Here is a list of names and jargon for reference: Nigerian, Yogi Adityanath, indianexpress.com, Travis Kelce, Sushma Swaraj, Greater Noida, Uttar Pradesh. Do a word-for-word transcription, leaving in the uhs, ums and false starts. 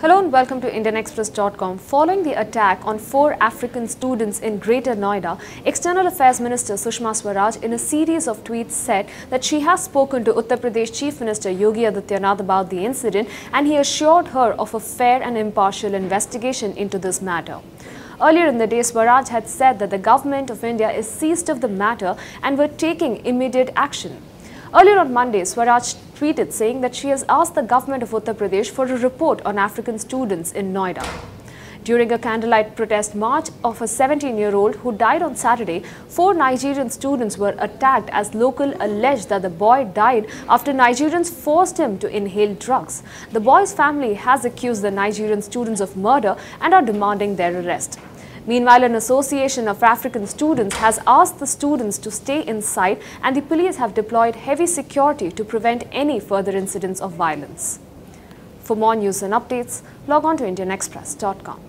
Hello and welcome to indian express dot com. Following the attack on four African students in Greater Noida, External Affairs Minister Sushma Swaraj in a series of tweets said that she has spoken to Uttar Pradesh Chief Minister Yogi Adityanath about the incident and he assured her of a fair and impartial investigation into this matter. Earlier in the day, Swaraj had said that the government of India is seized of the matter and were taking immediate action. Earlier on Monday, Swaraj tweeted saying that she has asked the government of Uttar Pradesh for a report on African students in Noida. During a candlelight protest march of a seventeen-year-old who died on Saturday, four Nigerian students were attacked as locals alleged that the boy died after Nigerians forced him to inhale drugs. The boy's family has accused the Nigerian students of murder and are demanding their arrest. Meanwhile, an association of African students has asked the students to stay inside and the police have deployed heavy security to prevent any further incidents of violence. For more news and updates, log on to indian express dot com.